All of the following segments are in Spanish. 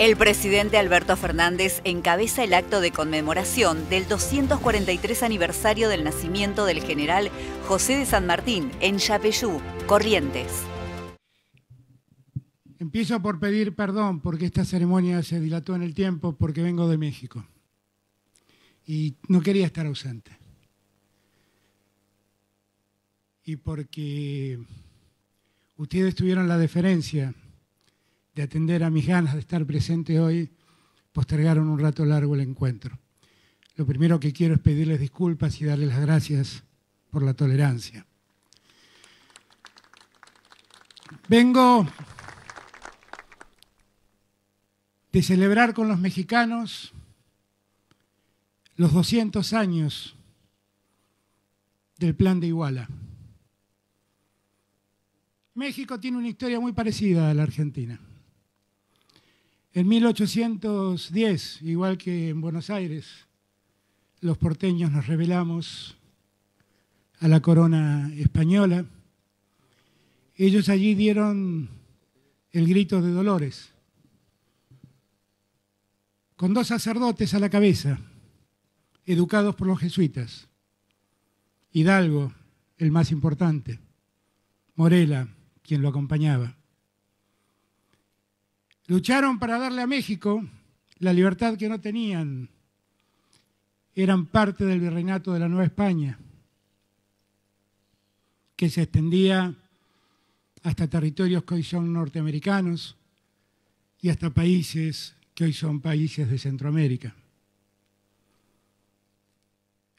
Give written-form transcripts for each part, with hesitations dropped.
El presidente Alberto Fernández encabeza el acto de conmemoración del 243 aniversario del nacimiento del general José de San Martín en Yapeyú, Corrientes. Empiezo por pedir perdón porque esta ceremonia se dilató en el tiempo porque vengo de México y no quería estar ausente. Y porque ustedes tuvieron la deferencia de atender a mis ganas de estar presente hoy, postergaron un rato largo el encuentro. Lo primero que quiero es pedirles disculpas y darles las gracias por la tolerancia. Vengo de celebrar con los mexicanos los 200 años del plan de Iguala. México tiene una historia muy parecida a la Argentina. En 1810, igual que en Buenos Aires, los porteños nos rebelamos a la corona española. Ellos allí dieron el grito de Dolores, con dos sacerdotes a la cabeza, educados por los jesuitas. Hidalgo, el más importante, Morelos, quien lo acompañaba. Lucharon para darle a México la libertad que no tenían. Eran parte del Virreinato de la Nueva España, que se extendía hasta territorios que hoy son norteamericanos y hasta países que hoy son países de Centroamérica.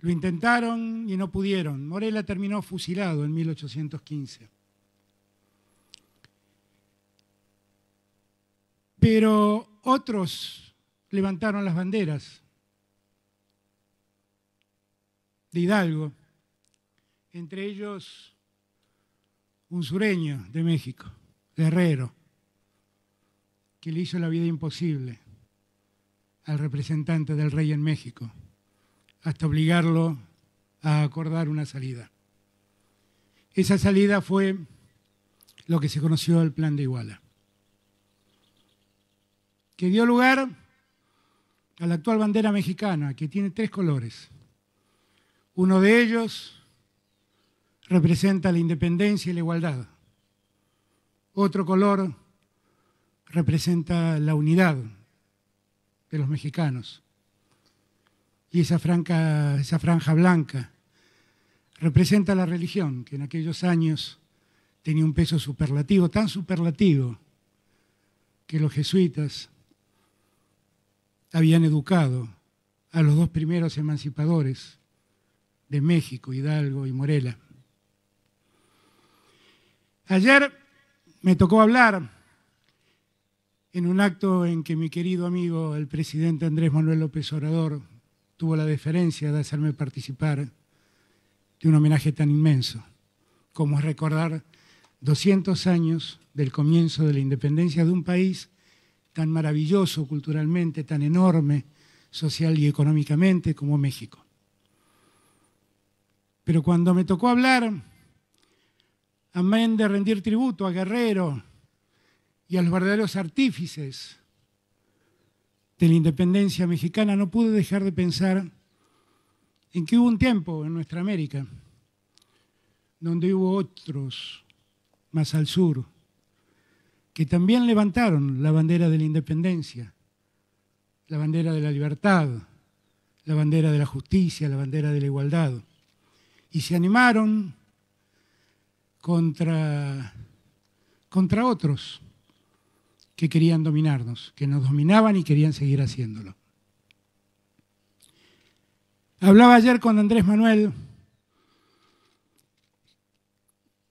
Lo intentaron y no pudieron. Morelos terminó fusilado en 1815. Pero otros levantaron las banderas de Hidalgo, entre ellos un sureño de México, Guerrero, que le hizo la vida imposible al representante del rey en México, hasta obligarlo a acordar una salida. Esa salida fue lo que se conoció el plan de Iguala, que dio lugar a la actual bandera mexicana, que tiene tres colores. Uno de ellos representa la independencia y la igualdad. Otro color representa la unidad de los mexicanos. Y esa franja blanca representa la religión, que en aquellos años tenía un peso superlativo, tan superlativo que los jesuitas habían educado a los dos primeros emancipadores de México, Hidalgo y Morelos. Ayer me tocó hablar en un acto en que mi querido amigo, el presidente Andrés Manuel López Obrador, tuvo la deferencia de hacerme participar de un homenaje tan inmenso como es recordar 200 años del comienzo de la independencia de un país tan maravilloso culturalmente, tan enorme, social y económicamente como México. Pero cuando me tocó hablar, amén de rendir tributo a Guerrero y a los verdaderos artífices de la independencia mexicana, no pude dejar de pensar en que hubo un tiempo en nuestra América donde hubo otros más al sur, que también levantaron la bandera de la independencia, la bandera de la libertad, la bandera de la justicia, la bandera de la igualdad, y se animaron contra otros que querían dominarnos, que nos dominaban y querían seguir haciéndolo. Hablaba ayer con Andrés Manuel,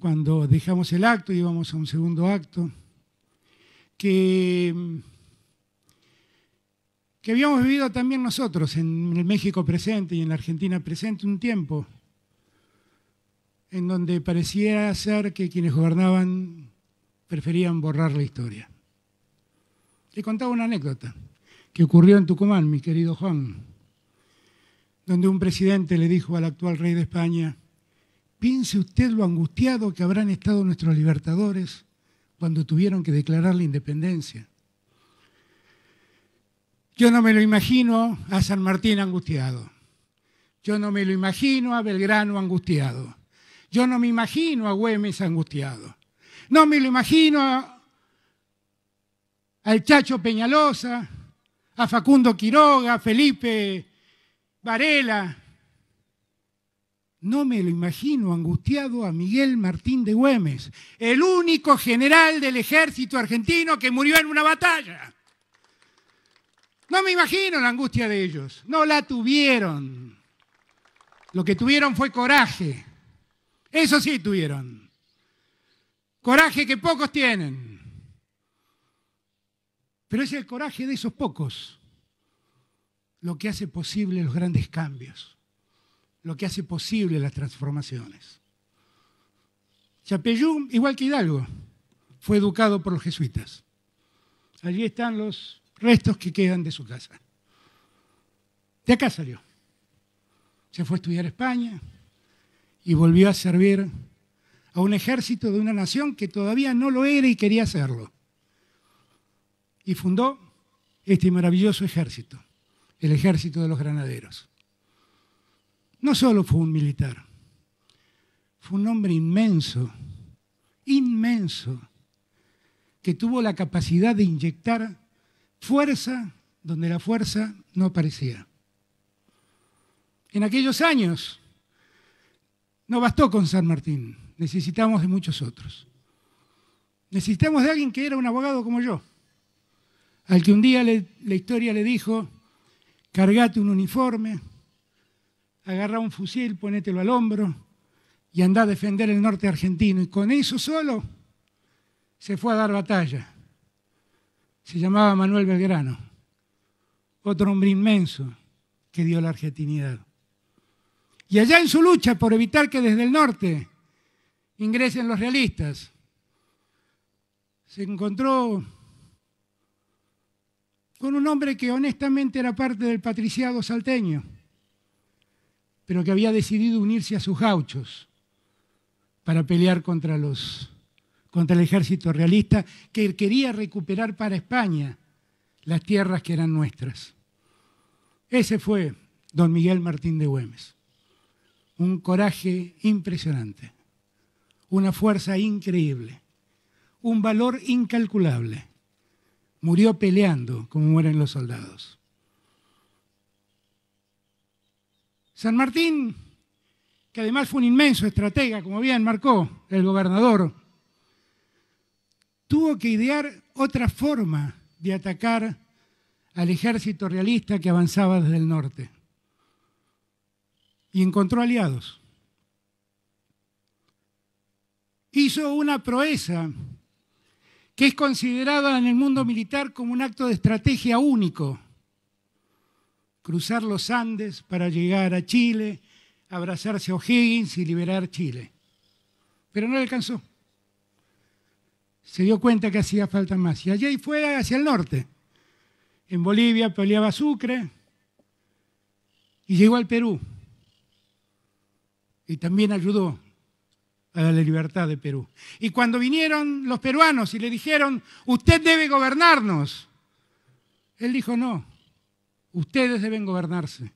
cuando dejamos el acto y íbamos a un segundo acto, que habíamos vivido también nosotros en el México presente y en la Argentina presente un tiempo en donde parecía ser que quienes gobernaban preferían borrar la historia. Le contaba una anécdota que ocurrió en Tucumán, mi querido Juan, donde un presidente le dijo al actual rey de España: piense usted lo angustiado que habrán estado nuestros libertadores cuando tuvieron que declarar la independencia. Yo no me lo imagino a San Martín angustiado. Yo no me lo imagino a Belgrano angustiado. Yo no me imagino a Güemes angustiado. No me lo imagino al Chacho Peñalosa, a Facundo Quiroga, a Felipe Varela. No me lo imagino angustiado a Miguel Martín de Güemes, el único general del ejército argentino que murió en una batalla. No me imagino la angustia de ellos, no la tuvieron. Lo que tuvieron fue coraje, eso sí tuvieron. Coraje que pocos tienen, pero es el coraje de esos pocos lo que hace posible los grandes cambios, lo que hace posible las transformaciones. Yapeyú, igual que Hidalgo, fue educado por los jesuitas. Allí están los restos que quedan de su casa. De acá salió. Se fue a estudiar a España y volvió a servir a un ejército de una nación que todavía no lo era y quería hacerlo. Y fundó este maravilloso ejército, el ejército de los granaderos. No solo fue un militar, fue un hombre inmenso, inmenso, que tuvo la capacidad de inyectar fuerza donde la fuerza no aparecía. En aquellos años no bastó con San Martín, necesitamos de muchos otros. Necesitamos de alguien que era un abogado como yo, al que un día la historia le dijo: cargate un uniforme, agarra un fusil, ponételo al hombro y andá a defender el norte argentino. Y con eso solo se fue a dar batalla. Se llamaba Manuel Belgrano, otro hombre inmenso que dio la argentinidad. Y allá en su lucha por evitar que desde el norte ingresen los realistas, se encontró con un hombre que honestamente era parte del patriciado salteño, pero que había decidido unirse a sus gauchos para pelear contra el ejército realista, que quería recuperar para España las tierras que eran nuestras. Ese fue don Miguel Martín de Güemes. Un coraje impresionante, una fuerza increíble, un valor incalculable. Murió peleando como mueren los soldados. San Martín, que además fue un inmenso estratega, como bien marcó el gobernador, tuvo que idear otra forma de atacar al ejército realista que avanzaba desde el norte. Y encontró aliados. Hizo una proeza que es considerada en el mundo militar como un acto de estrategia único. Cruzar los Andes para llegar a Chile, abrazarse a O'Higgins y liberar Chile. Pero no le alcanzó. Se dio cuenta que hacía falta más. Y allí fue hacia el norte. En Bolivia peleaba Sucre y llegó al Perú. Y también ayudó a la libertad de Perú. Y cuando vinieron los peruanos y le dijeron: usted debe gobernarnos, él dijo: no, ustedes deben gobernarse.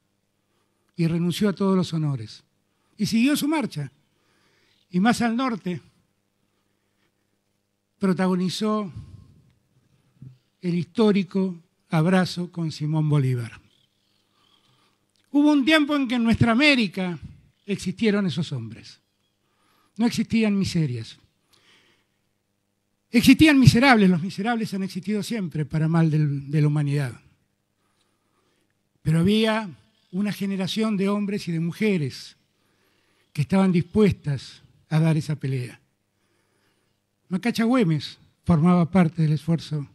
Y renunció a todos los honores. Y siguió su marcha. Y más al norte protagonizó el histórico abrazo con Simón Bolívar. Hubo un tiempo en que en nuestra América existieron esos hombres. No existían miserias. Existían miserables, los miserables han existido siempre para mal de la humanidad. Pero había una generación de hombres y de mujeres que estaban dispuestas a dar esa pelea. Macacha Güemes formaba parte del esfuerzo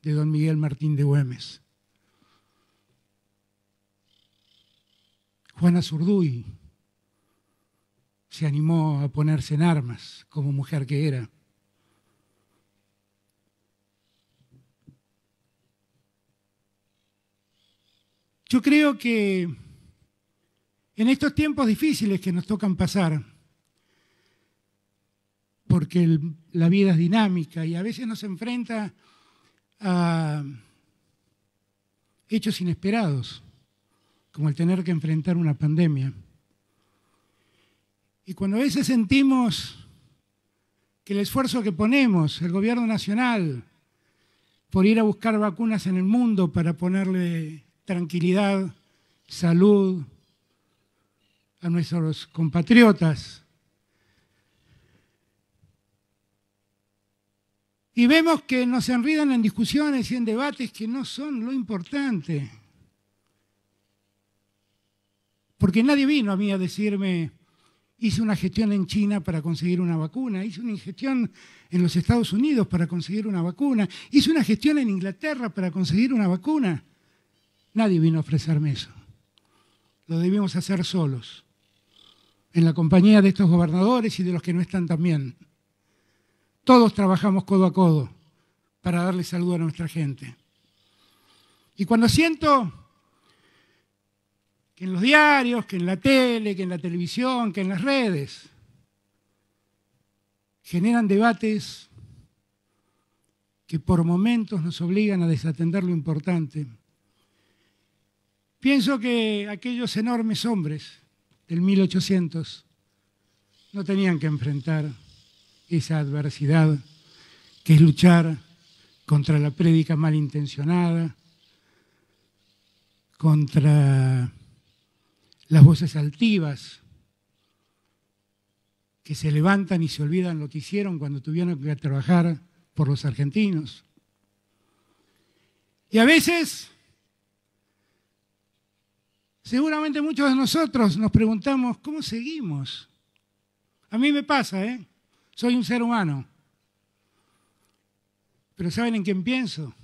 de don Miguel Martín de Güemes. Juana Zurduy se animó a ponerse en armas como mujer que era. Yo creo que en estos tiempos difíciles que nos tocan pasar, porque la vida es dinámica y a veces nos enfrenta a hechos inesperados, como el tener que enfrentar una pandemia. Y cuando a veces sentimos que el esfuerzo que ponemos, el gobierno nacional, por ir a buscar vacunas en el mundo para ponerle tranquilidad, salud a nuestros compatriotas, y vemos que nos enredan en discusiones y en debates que no son lo importante. Porque nadie vino a mí a decirme, hice una gestión en China para conseguir una vacuna, hice una gestión en los Estados Unidos para conseguir una vacuna, hice una gestión en Inglaterra para conseguir una vacuna. Nadie vino a ofrecerme eso. Lo debimos hacer solos, en la compañía de estos gobernadores y de los que no están también. Todos trabajamos codo a codo para darle salud a nuestra gente. Y cuando siento que en los diarios, que en la tele, que en la televisión, que en las redes, generan debates que por momentos nos obligan a desatender lo importante, pienso que aquellos enormes hombres del 1800 no tenían que enfrentar esa adversidad que es luchar contra la prédica malintencionada, contra las voces altivas que se levantan y se olvidan lo que hicieron cuando tuvieron que trabajar por los argentinos. Y a veces, seguramente muchos de nosotros nos preguntamos, ¿cómo seguimos? A mí me pasa, soy un ser humano, pero ¿saben en quién pienso?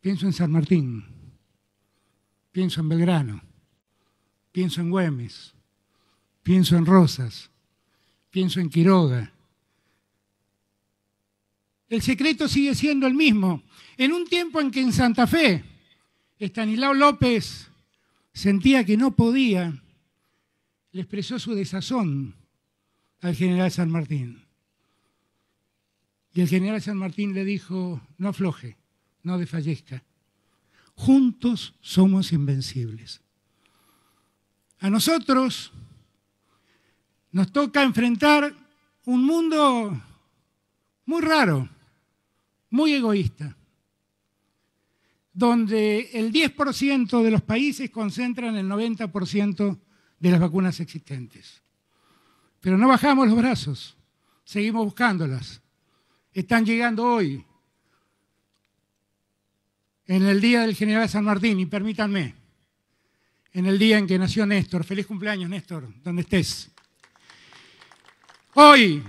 Pienso en San Martín, pienso en Belgrano, pienso en Güemes, pienso en Rosas, pienso en Quiroga. El secreto sigue siendo el mismo. En un tiempo en que en Santa Fe, Estanislao López sentía que no podía, le expresó su desazón al general San Martín. Y el general San Martín le dijo, no afloje, no desfallezca. Juntos somos invencibles. A nosotros nos toca enfrentar un mundo muy raro, muy egoísta, donde el 10% de los países concentran el 90% de las vacunas existentes. Pero no bajamos los brazos, seguimos buscándolas. Están llegando hoy, en el día del general San Martín, y permítanme, en el día en que nació Néstor. Feliz cumpleaños, Néstor, donde estés. Hoy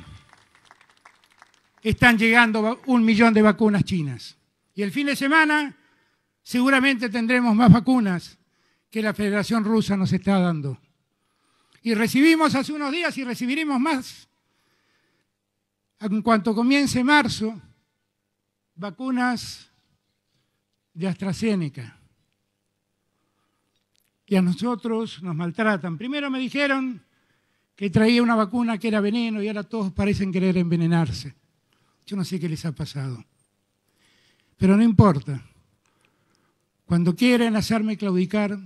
están llegando 1 millón de vacunas chinas. Y el fin de semana seguramente tendremos más vacunas que la Federación Rusa nos está dando. Y recibimos hace unos días y recibiremos más, en cuanto comience marzo, vacunas de AstraZeneca. Y a nosotros nos maltratan. Primero me dijeron que traía una vacuna que era veneno y ahora todos parecen querer envenenarse. Yo no sé qué les ha pasado. Pero no importa. Cuando quieren hacerme claudicar,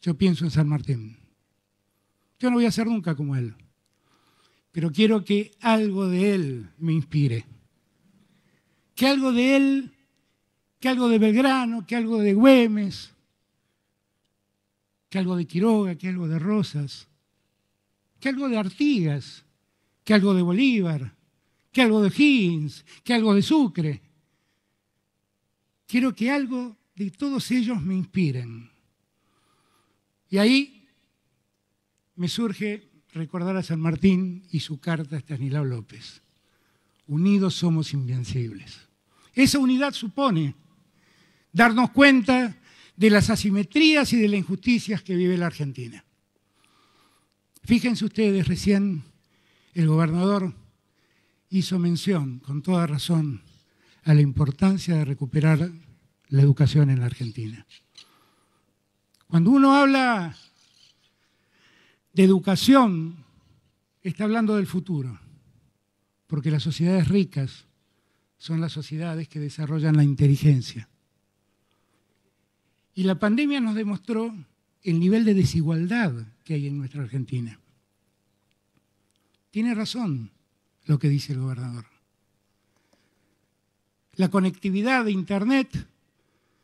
yo pienso en San Martín. Yo no voy a ser nunca como él, pero quiero que algo de él me inspire. Que algo de él, que algo de Belgrano, que algo de Güemes, que algo de Quiroga, que algo de Rosas, que algo de Artigas, que algo de Bolívar, que algo de O'Higgins, que algo de Sucre. Quiero que algo de todos ellos me inspiren. Y ahí me surge recordar a San Martín y su carta a Estanislao López. Unidos somos invencibles. Esa unidad supone darnos cuenta de las asimetrías y de las injusticias que vive la Argentina. Fíjense ustedes, recién el gobernador hizo mención, con toda razón, a la importancia de recuperar la educación en la Argentina. Cuando uno habla de educación, está hablando del futuro, porque las sociedades ricas son las sociedades que desarrollan la inteligencia. Y la pandemia nos demostró el nivel de desigualdad que hay en nuestra Argentina. Tiene razón lo que dice el gobernador. La conectividad de Internet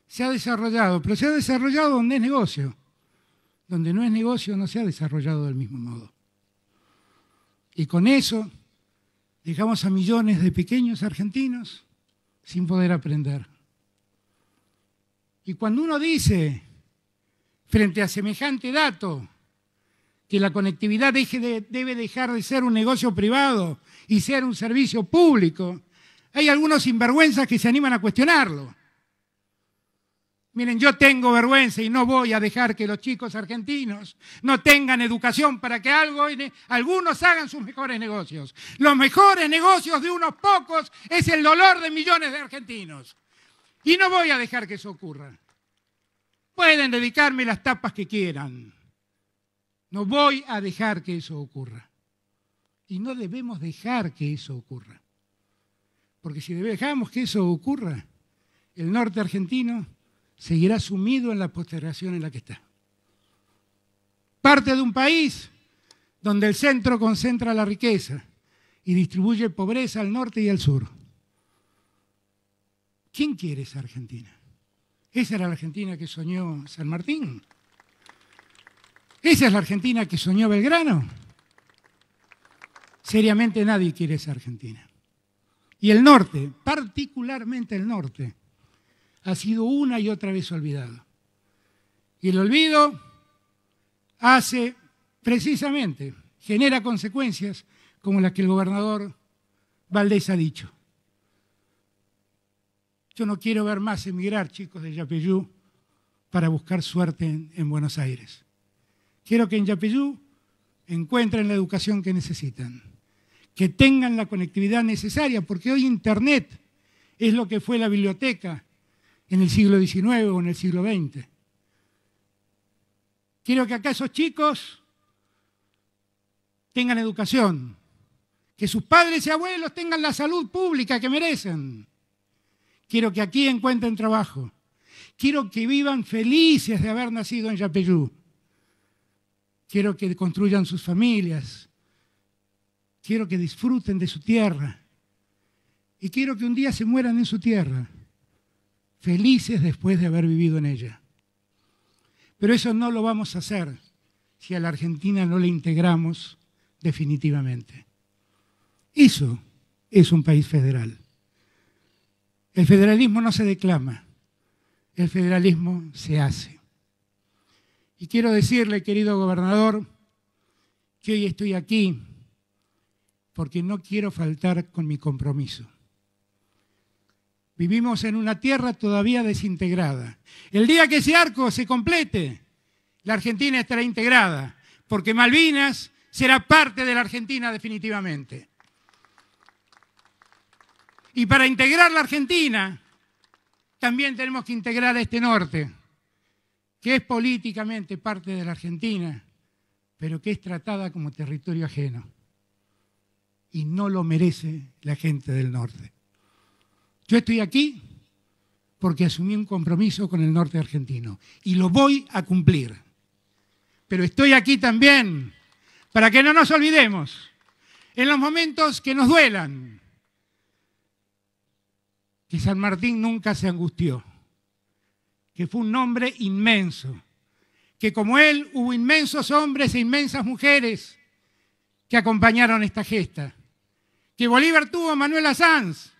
se ha desarrollado, pero se ha desarrollado donde es negocio. Donde no es negocio no se ha desarrollado del mismo modo. Y con eso dejamos a millones de pequeños argentinos sin poder aprender. Y cuando uno dice, frente a semejante dato, que la conectividad debe dejar de ser un negocio privado y ser un servicio público, hay algunos sinvergüenzas que se animan a cuestionarlo. Miren, yo tengo vergüenza y no voy a dejar que los chicos argentinos no tengan educación para que algunos hagan sus mejores negocios. Los mejores negocios de unos pocos es el dolor de millones de argentinos. Y no voy a dejar que eso ocurra. Pueden dedicarme las tapas que quieran. No voy a dejar que eso ocurra. Y no debemos dejar que eso ocurra. Porque si dejamos que eso ocurra, el norte argentino seguirá sumido en la postergación en la que está. Parte de un país donde el centro concentra la riqueza y distribuye pobreza al norte y al sur. ¿Quién quiere esa Argentina? Esa era la Argentina que soñó San Martín. Esa es la Argentina que soñó Belgrano. Seriamente nadie quiere esa Argentina. Y el norte, particularmente el norte, ha sido una y otra vez olvidado. Y el olvido hace, precisamente, genera consecuencias como las que el gobernador Valdés ha dicho. Yo no quiero ver más emigrar chicos de Yapeyú para buscar suerte en Buenos Aires. Quiero que en Yapeyú encuentren la educación que necesitan, que tengan la conectividad necesaria, porque hoy Internet es lo que fue la biblioteca en el siglo XIX o en el siglo XX. Quiero que acá esos chicos tengan educación, que sus padres y abuelos tengan la salud pública que merecen. Quiero que aquí encuentren trabajo. Quiero que vivan felices de haber nacido en Yapeyú. Quiero que construyan sus familias. Quiero que disfruten de su tierra. Y quiero que un día se mueran en su tierra, felices después de haber vivido en ella. Pero eso no lo vamos a hacer si a la Argentina no le integramos definitivamente. Eso es un país federal. El federalismo no se declama, el federalismo se hace. Y quiero decirle, querido gobernador, que hoy estoy aquí porque no quiero faltar con mi compromiso. Vivimos en una tierra todavía desintegrada. El día que ese arco se complete, la Argentina estará integrada, porque Malvinas será parte de la Argentina definitivamente. Y para integrar la Argentina, también tenemos que integrar a este norte, que es políticamente parte de la Argentina, pero que es tratada como territorio ajeno. Y no lo merece la gente del norte. Yo estoy aquí porque asumí un compromiso con el norte argentino y lo voy a cumplir. Pero estoy aquí también para que no nos olvidemos en los momentos que nos duelan que San Martín nunca se angustió, que fue un hombre inmenso, que como él hubo inmensos hombres e inmensas mujeres que acompañaron esta gesta, que Bolívar tuvo a Manuela Sanz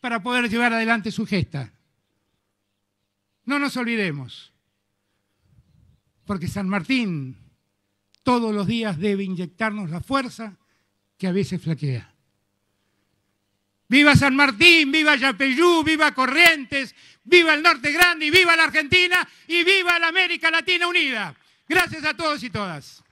para poder llevar adelante su gesta. No nos olvidemos, porque San Martín todos los días debe inyectarnos la fuerza que a veces flaquea. ¡Viva San Martín! ¡Viva Yapeyú! ¡Viva Corrientes! ¡Viva el Norte Grande! ¡Y viva la Argentina! ¡Y viva la América Latina Unida! Gracias a todos y todas.